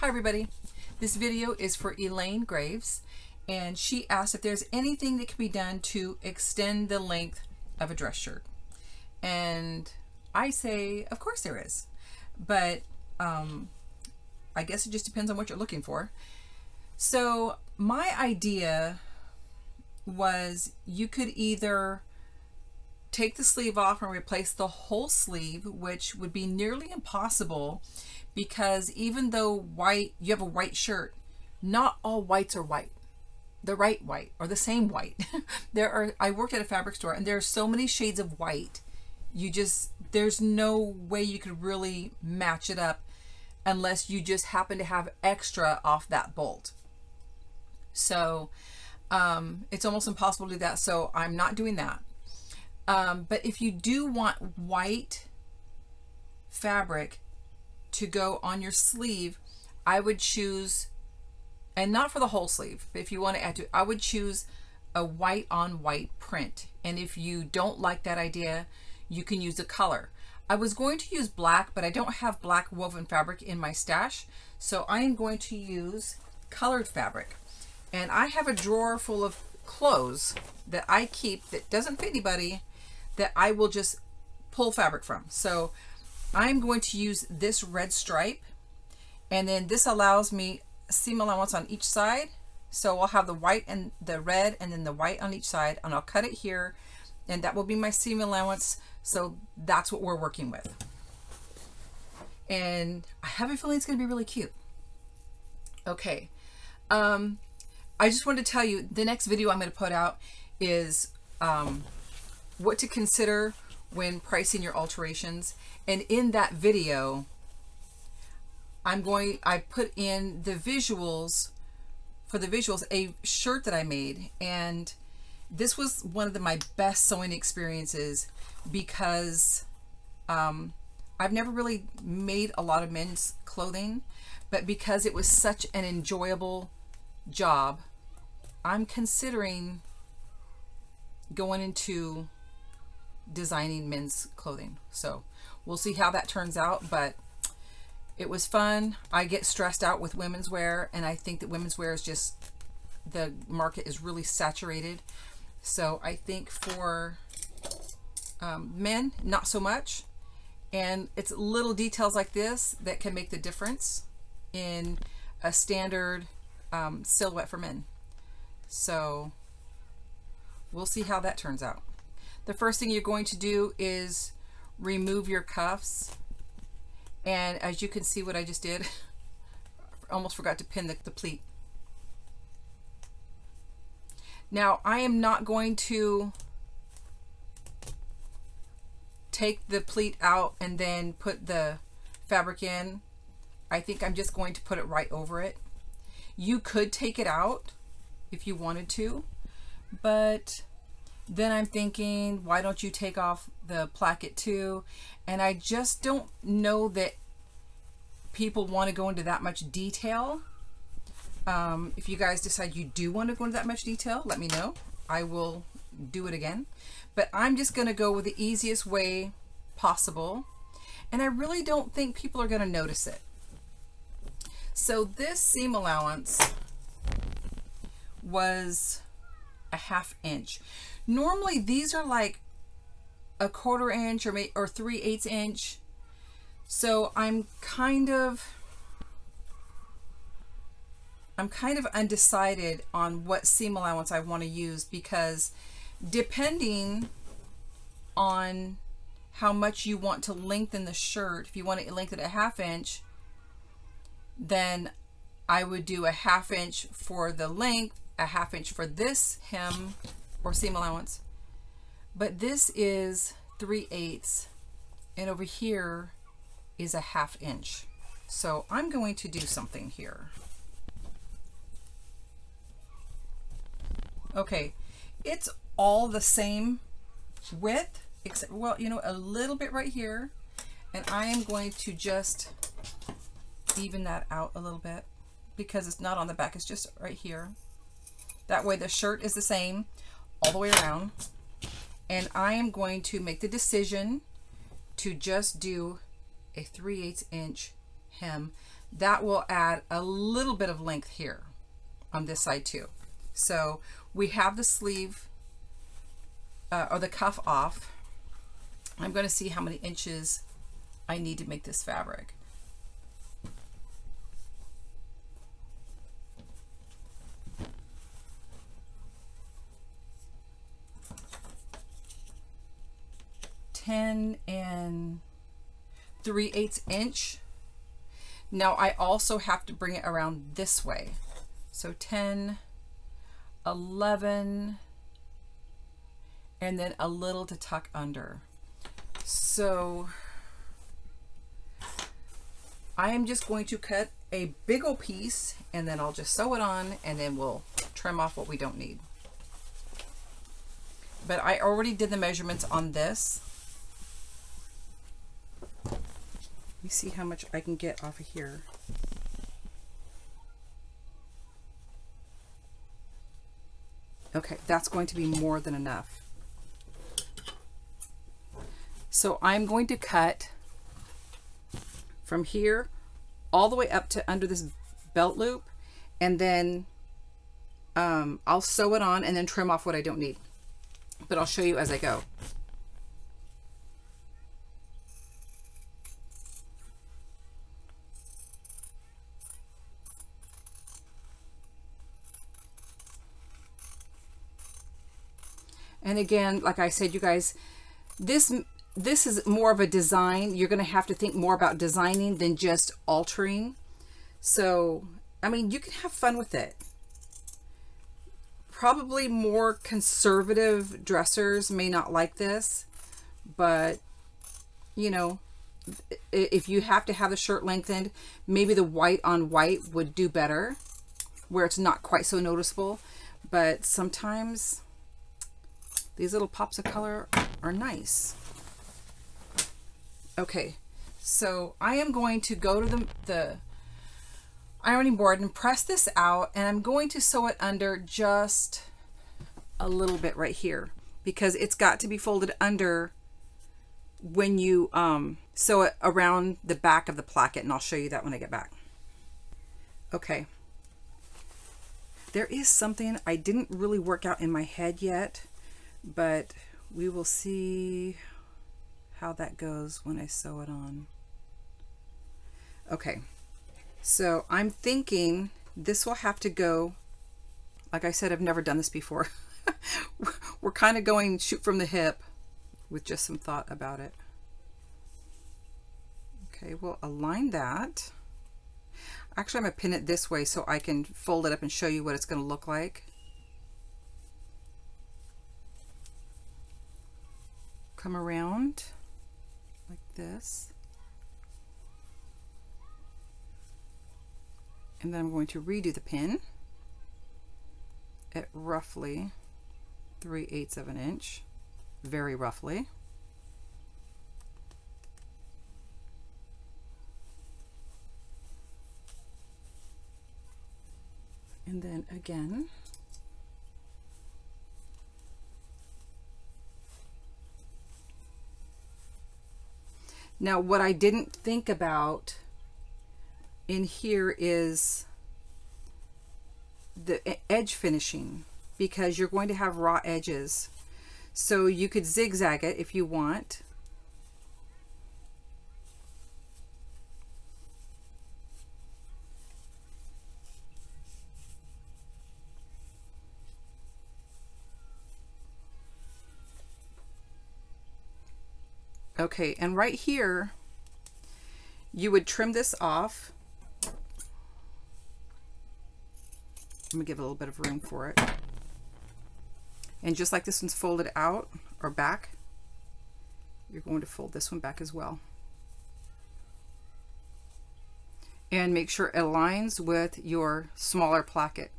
Hi everybody, this video is for Elaine Graves, and she asked if there's anything that can be done to extend the length of a dress shirt. And I say, of course there is, but I guess it just depends on what you're looking for. So my idea was you could either take the sleeve off and replace the whole sleeve, which would be nearly impossible because even though you have a white shirt, not all whites are white. The right white or the same white. I worked at a fabric store and there are so many shades of white. There's no way you could really match it up unless you just happen to have extra off that bolt. So it's almost impossible to do that. So I'm not doing that. But if you do want white fabric to go on your sleeve, I would choose, and not for the whole sleeve, but if you want to add to it, I would choose a white on white print. And if you don't like that idea, you can use a color. I was going to use black, but I don't have black woven fabric in my stash. So I am going to use colored fabric. And I have a drawer full of clothes that I keep that doesn't fit anybody, that I will just pull fabric from. So I'm going to use this red stripe, and then this allows me seam allowance on each side. So I'll have the white and the red and then the white on each side, and I'll cut it here, and that will be my seam allowance. So that's what we're working with. And I have a feeling it's going to be really cute. Okay. I just wanted to tell you the next video I'm going to put out is what to consider when pricing your alterations. And in that video, I put in the visuals, a shirt that I made. And this was one of my best sewing experiences because I've never really made a lot of men's clothing, but because it was such an enjoyable job, I'm considering going into designing men's clothing. So we'll see how that turns out, but it was fun. I get stressed out with women's wear, and I think that women's wear is just, the market is really saturated. So I think for men, not so much. And it's little details like this that can make the difference in a standard silhouette for men. So we'll see how that turns out. The first thing you're going to do is remove your cuffs, and as you can see what I just did, almost forgot to pin the pleat. Now I am not going to take the pleat out and then put the fabric in. I think I'm just going to put it right over it. You could take it out if you wanted to, but then I'm thinking, why don't you take off the placket too? And I just don't know that people want to go into that much detail. If you guys decide you do want to go into that much detail, let me know. I will do it again, but I'm just going to go with the easiest way possible. And I really don't think people are going to notice it. So this seam allowance was a half inch. Normally these are like a quarter inch or 3/8 inch. So I'm kind of undecided on what seam allowance I want to use, because depending on how much you want to lengthen the shirt, if you want to lengthen a half inch, then I would do a half inch for the length, a half inch for this hem or seam allowance. But this is 3/8, and over here is a half inch. So I'm going to do something here. Okay, it's all the same width, except, well, you know, a little bit right here, and I am going to just even that out a little bit because it's not on the back, it's just right here. That way the shirt is the same all the way around. And I am going to make the decision to just do a 3/8 inch hem that will add a little bit of length here on this side too. So we have the sleeve or the cuff off. I'm going to see how many inches I need to make this fabric. Ten and 3/8 inch. Now I also have to bring it around this way. So 10, 11, and then a little to tuck under. So I am just going to cut a big old piece and then I'll just sew it on and then we'll trim off what we don't need. But I already did the measurements on this. Let me see how much I can get off of here. Okay, that's going to be more than enough. So I'm going to cut from here all the way up to under this belt loop, and then I'll sew it on and then trim off what I don't need. But I'll show you as I go. And again, like I said, you guys, this is more of a design. You're going to have to think more about designing than just altering. So, I mean, you can have fun with it. Probably more conservative dressers may not like this, but you know, if you have to have the shirt lengthened, maybe the white on white would do better where it's not quite so noticeable. But sometimes these little pops of color are nice. Okay, so I am going to go to the ironing board and press this out, and I'm going to sew it under just a little bit right here because it's got to be folded under when you sew it around the back of the placket, and I'll show you that when I get back. Okay, there is something I didn't really work out in my head yet, but we will see how that goes when I sew it on. Okay. So I'm thinking this will have to go, like I said, I've never done this before. We're kind of going shoot from the hip with just some thought about it. Okay, we'll align that. Actually, I'm gonna pin it this way so I can fold it up and show you what it's gonna look like. Come around like this. And then I'm going to redo the pin at roughly 3/8 of an inch, very roughly. And then again. Now, what I didn't think about in here is the edge finishing, because you're going to have raw edges. So you could zigzag it if you want. Okay, and right here, you would trim this off. I'm gonna give it a little bit of room for it. And just like this one's folded out or back, you're going to fold this one back as well. And make sure it aligns with your smaller placket.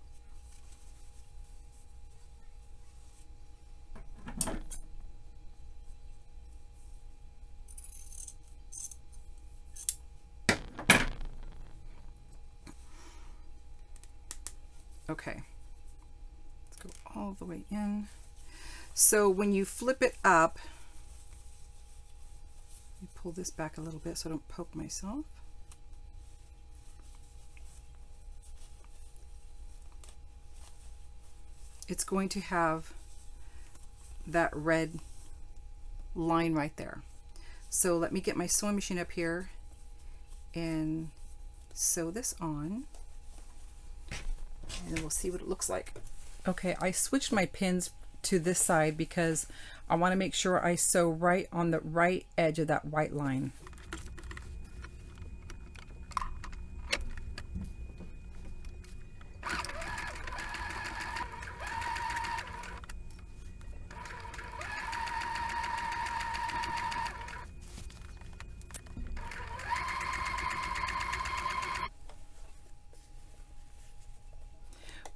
Okay, let's go all the way in. So when you flip it up, let me pull this back a little bit so I don't poke myself. it's going to have that red line right there. So let me get my sewing machine up here and sew this on, and then we'll see what it looks like. Okay, I switched my pins to this side because I want to make sure I sew right on the right edge of that white line.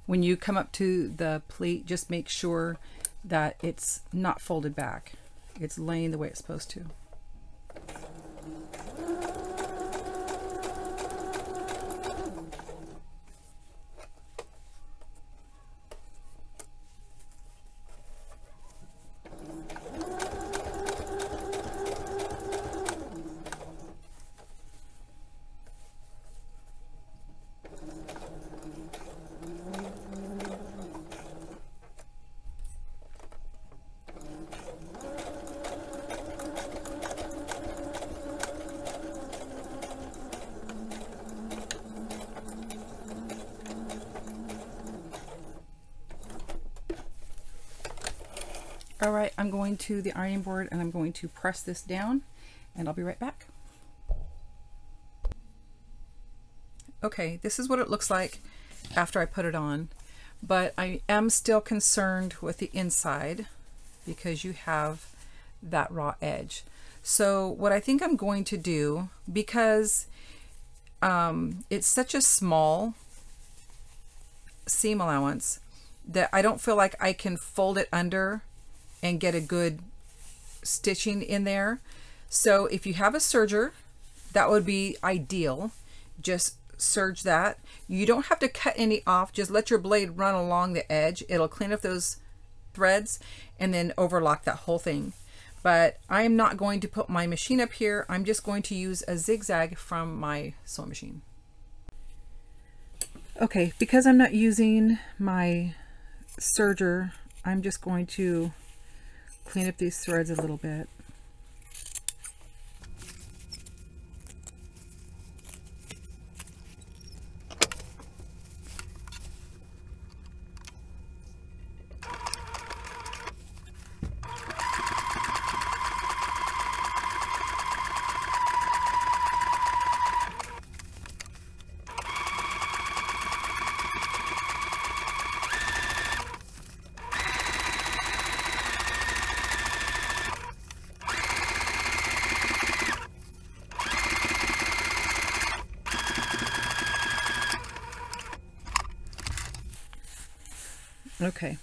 When you come up to the pleat, just make sure that it's not folded back. It's laying the way it's supposed to. All right, I'm going to the ironing board and I'm going to press this down, and I'll be right back. Okay, this is what it looks like after I put it on, but I am still concerned with the inside because you have that raw edge. So what I think I'm going to do, because it's such a small seam allowance that I don't feel like I can fold it under and get a good stitching in there. So if you have a serger, that would be ideal. Just serge that. You don't have to cut any off, just let your blade run along the edge. It'll clean up those threads and then overlock that whole thing. But I am not going to put my machine up here. I'm just going to use a zigzag from my sewing machine. Okay, because I'm not using my serger, I'm just going to clean up these threads a little bit. Okay,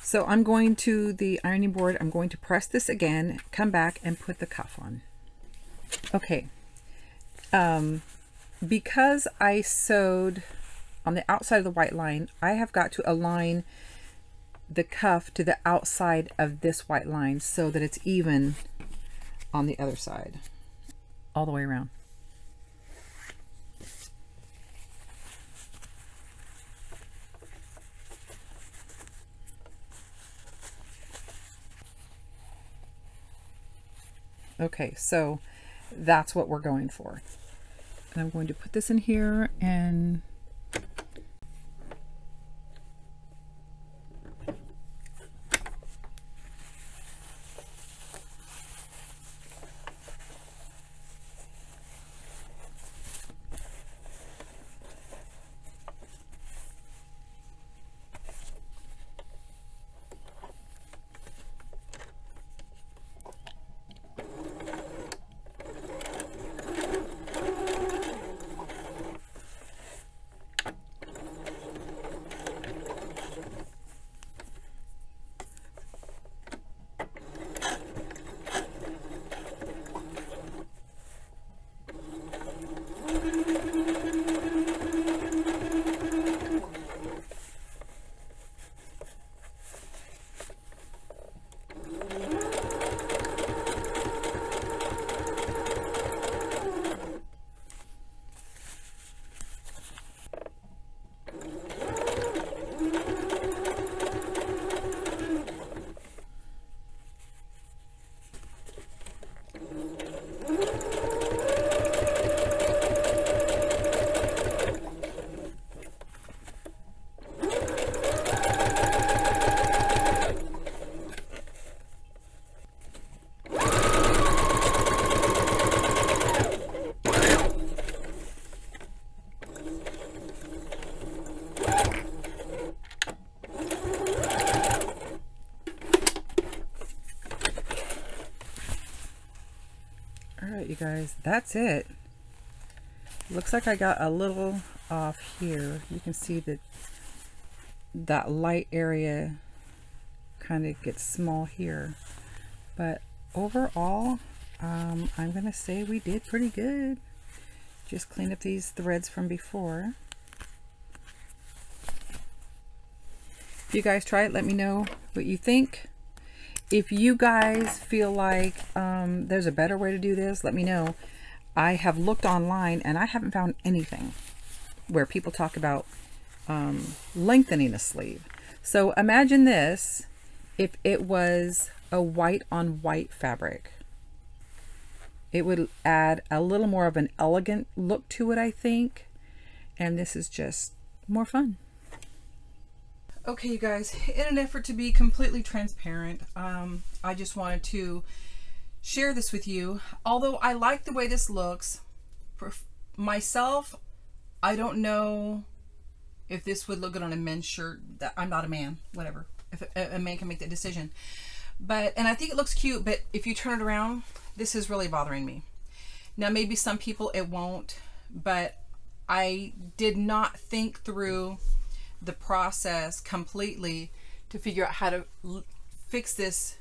so I'm going to the ironing board, I'm going to press this again, come back and put the cuff on. Okay, because I sewed on the outside of the white line, I have got to align the cuff to the outside of this white line so that it's even on the other side, all the way around. Okay, so that's what we're going for. And I'm going to put this in here and guys, that's it. Looks like I got a little off here. You can see that that light area kind of gets small here, but overall I'm gonna say we did pretty good. Just clean up these threads from before. If you guys try it, let me know what you think. If you guys feel like there's a better way to do this, let me know. I have looked online and I haven't found anything where people talk about lengthening a sleeve. So imagine this if it was a white on white fabric. It would add a little more of an elegant look to it, I think. And this is just more fun. Okay, you guys, in an effort to be completely transparent, I just wanted to share this with you. Although I like the way this looks, for myself, I don't know if this would look good on a men's shirt. I'm not a man, whatever. If a man can make that decision. But, and I think it looks cute, but if you turn it around, this is really bothering me. Now, maybe some people it won't, but I did not think through the process completely to figure out how to fix this,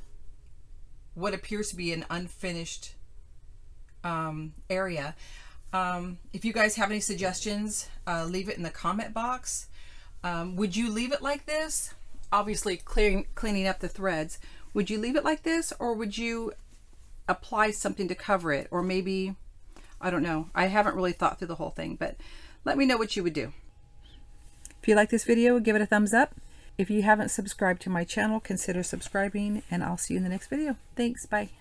what appears to be an unfinished area. If you guys have any suggestions, leave it in the comment box. Would you leave it like this? Obviously cleaning up the threads. Would you leave it like this, or would you apply something to cover it? Or maybe, I don't know, I haven't really thought through the whole thing, but let me know what you would do. If you like this video, give it a thumbs up. If you haven't subscribed to my channel, consider subscribing, and I'll see you in the next video. Thanks, bye.